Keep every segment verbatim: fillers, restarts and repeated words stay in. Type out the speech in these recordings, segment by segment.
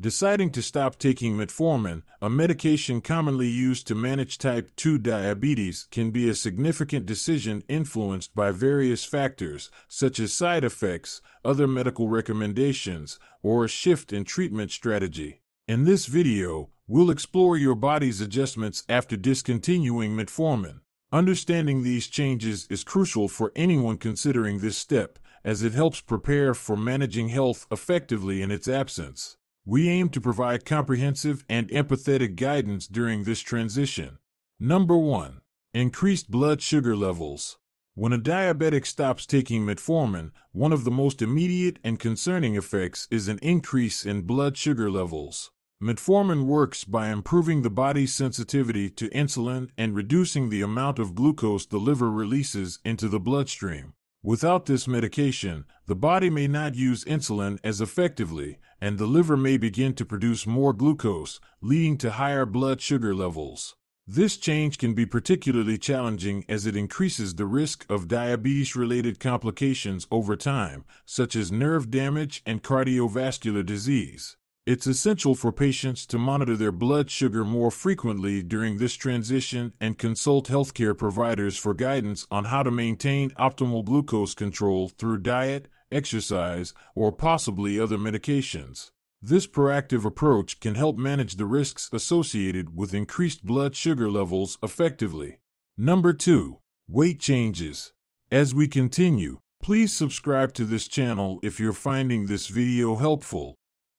Deciding to stop taking metformin, a medication commonly used to manage type two diabetes, can be a significant decision influenced by various factors, such as side effects, other medical recommendations, or a shift in treatment strategy. In this video, we'll explore your body's adjustments after discontinuing metformin. Understanding these changes is crucial for anyone considering this step, as it helps prepare for managing health effectively in its absence. We aim to provide comprehensive and empathetic guidance during this transition. Number one. Increased blood sugar levels. When a diabetic stops taking metformin, one of the most immediate and concerning effects is an increase in blood sugar levels. Metformin works by improving the body's sensitivity to insulin and reducing the amount of glucose the liver releases into the bloodstream. Without this medication, the body may not use insulin as effectively, and the liver may begin to produce more glucose, leading to higher blood sugar levels. This change can be particularly challenging as it increases the risk of diabetes-related complications over time, such as nerve damage and cardiovascular disease. It's essential for patients to monitor their blood sugar more frequently during this transition and consult healthcare providers for guidance on how to maintain optimal glucose control through diet, exercise, or possibly other medications. This proactive approach can help manage the risks associated with increased blood sugar levels effectively. Number two. Weight changes. As we continue, please subscribe to this channel if you're finding this video helpful.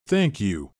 Thank you.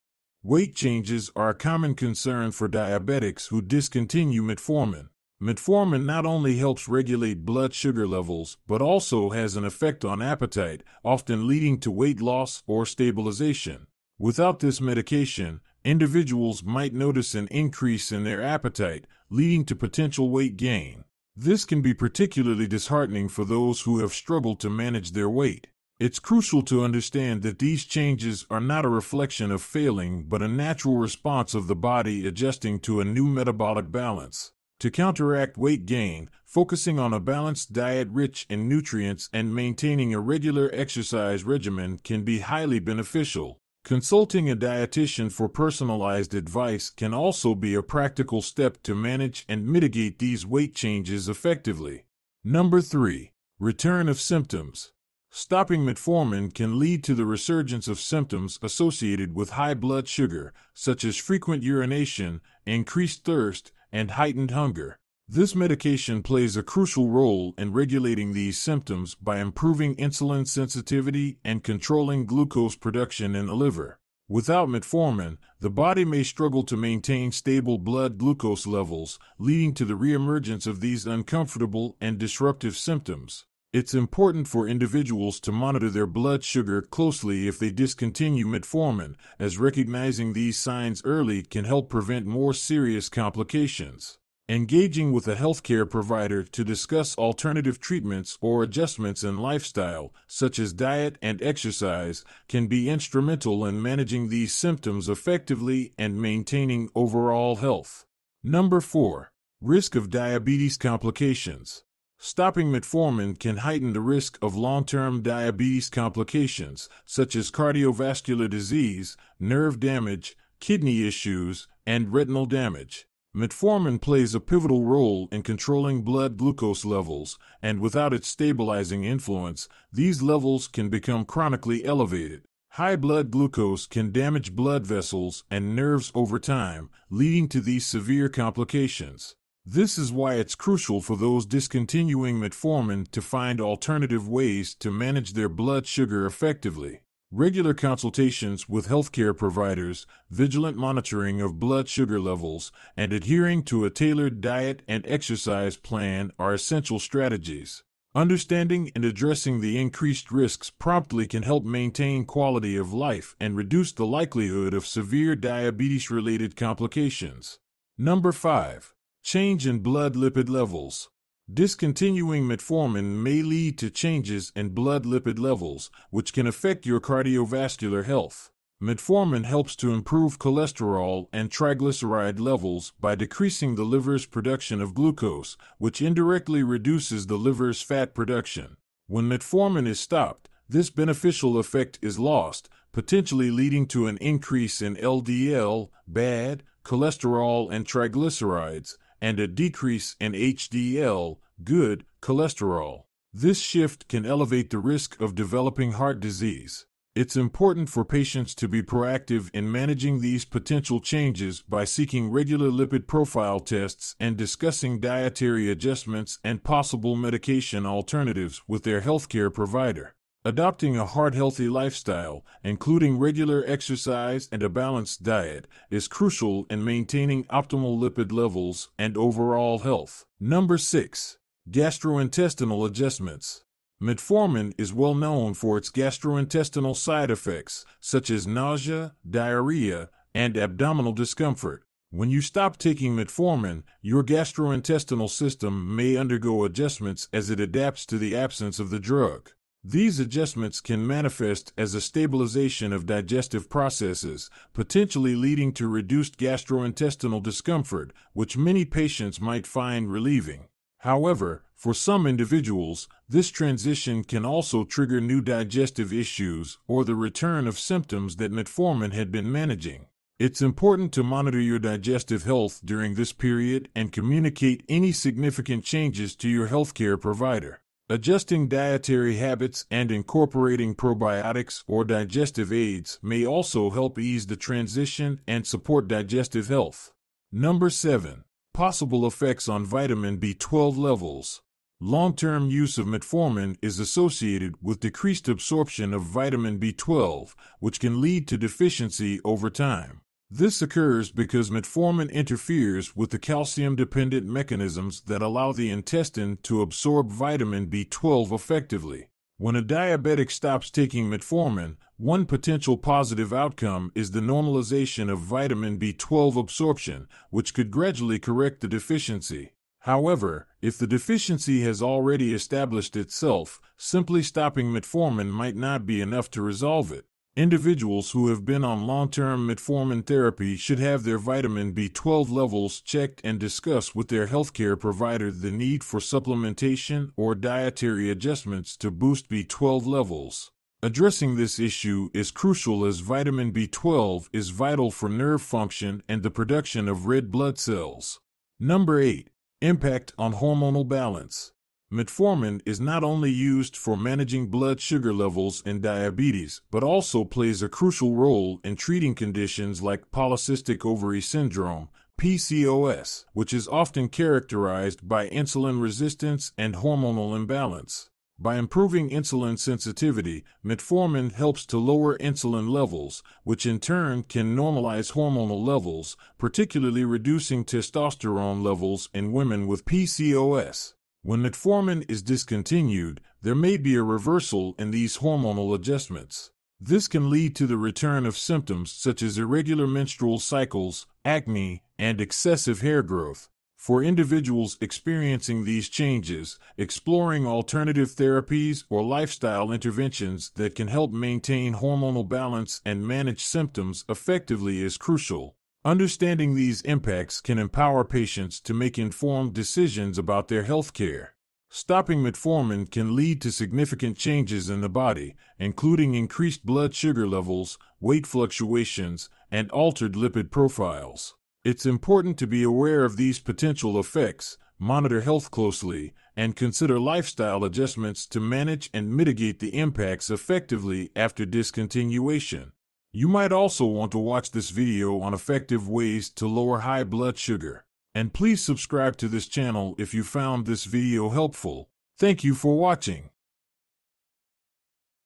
Weight changes are a common concern for diabetics who discontinue metformin. Metformin not only helps regulate blood sugar levels, but also has an effect on appetite, often leading to weight loss or stabilization. Without this medication, individuals might notice an increase in their appetite, leading to potential weight gain. This can be particularly disheartening for those who have struggled to manage their weight. It's crucial to understand that these changes are not a reflection of failing, but a natural response of the body adjusting to a new metabolic balance. To counteract weight gain, focusing on a balanced diet rich in nutrients and maintaining a regular exercise regimen can be highly beneficial. Consulting a dietitian for personalized advice can also be a practical step to manage and mitigate these weight changes effectively. Number three. Return of symptoms. Stopping metformin can lead to the resurgence of symptoms associated with high blood sugar, such as frequent urination, increased thirst, and heightened hunger. This medication plays a crucial role in regulating these symptoms by improving insulin sensitivity and controlling glucose production in the liver. Without metformin, the body may struggle to maintain stable blood glucose levels, leading to the reemergence of these uncomfortable and disruptive symptoms. It's important for individuals to monitor their blood sugar closely if they discontinue metformin, as recognizing these signs early can help prevent more serious complications. Engaging with a healthcare provider to discuss alternative treatments or adjustments in lifestyle, such as diet and exercise, can be instrumental in managing these symptoms effectively and maintaining overall health. Number four. Risk of diabetes complications. Stopping metformin can heighten the risk of long-term diabetes complications, such as cardiovascular disease, nerve damage, kidney issues, and retinal damage. Metformin plays a pivotal role in controlling blood glucose levels, and without its stabilizing influence, these levels can become chronically elevated. High blood glucose can damage blood vessels and nerves over time, leading to these severe complications. This is why it's crucial for those discontinuing metformin to find alternative ways to manage their blood sugar effectively. Regular consultations with healthcare providers, vigilant monitoring of blood sugar levels, and adhering to a tailored diet and exercise plan are essential strategies. Understanding and addressing the increased risks promptly can help maintain quality of life and reduce the likelihood of severe diabetes-related complications. Number five. Change in blood lipid levels. Discontinuing metformin may lead to changes in blood lipid levels, which can affect your cardiovascular health. Metformin helps to improve cholesterol and triglyceride levels by decreasing the liver's production of glucose, which indirectly reduces the liver's fat production. When metformin is stopped, this beneficial effect is lost, potentially leading to an increase in L D L, bad cholesterol and triglycerides, and a decrease in H D L, good cholesterol. This shift can elevate the risk of developing heart disease. It's important for patients to be proactive in managing these potential changes by seeking regular lipid profile tests and discussing dietary adjustments and possible medication alternatives with their healthcare provider. Adopting a heart-healthy lifestyle, including regular exercise and a balanced diet, is crucial in maintaining optimal lipid levels and overall health. Number six. Gastrointestinal adjustments. Metformin is well known for its gastrointestinal side effects, such as nausea, diarrhea, and abdominal discomfort. When you stop taking metformin, your gastrointestinal system may undergo adjustments as it adapts to the absence of the drug. These adjustments can manifest as a stabilization of digestive processes, potentially leading to reduced gastrointestinal discomfort, which many patients might find relieving. However, for some individuals, this transition can also trigger new digestive issues or the return of symptoms that metformin had been managing. It's important to monitor your digestive health during this period and communicate any significant changes to your healthcare provider. Adjusting dietary habits and incorporating probiotics or digestive aids may also help ease the transition and support digestive health. Number seven. Possible effects on vitamin B twelve levels. Long-term use of metformin is associated with decreased absorption of vitamin B twelve, which can lead to deficiency over time. This occurs because metformin interferes with the calcium-dependent mechanisms that allow the intestine to absorb vitamin B twelve effectively. When a diabetic stops taking metformin, one potential positive outcome is the normalization of vitamin B twelve absorption, which could gradually correct the deficiency. However, if the deficiency has already established itself, simply stopping metformin might not be enough to resolve it. Individuals who have been on long-term metformin therapy should have their vitamin B twelve levels checked and discuss with their healthcare provider the need for supplementation or dietary adjustments to boost B twelve levels. Addressing this issue is crucial as vitamin B twelve is vital for nerve function and the production of red blood cells. Number eight. Impact on hormonal balance. Metformin is not only used for managing blood sugar levels in diabetes, but also plays a crucial role in treating conditions like polycystic ovary syndrome, P C O S, which is often characterized by insulin resistance and hormonal imbalance. By improving insulin sensitivity, metformin helps to lower insulin levels, which in turn can normalize hormonal levels, particularly reducing testosterone levels in women with P C O S. When metformin is discontinued, there may be a reversal in these hormonal adjustments. This can lead to the return of symptoms such as irregular menstrual cycles, acne, and excessive hair growth. For individuals experiencing these changes, exploring alternative therapies or lifestyle interventions that can help maintain hormonal balance and manage symptoms effectively is crucial. Understanding these impacts can empower patients to make informed decisions about their health care. Stopping metformin can lead to significant changes in the body, including increased blood sugar levels, weight fluctuations, and altered lipid profiles. It's important to be aware of these potential effects, monitor health closely, and consider lifestyle adjustments to manage and mitigate the impacts effectively after discontinuation. You might also want to watch this video on effective ways to lower high blood sugar. And please subscribe to this channel if you found this video helpful. Thank you for watching.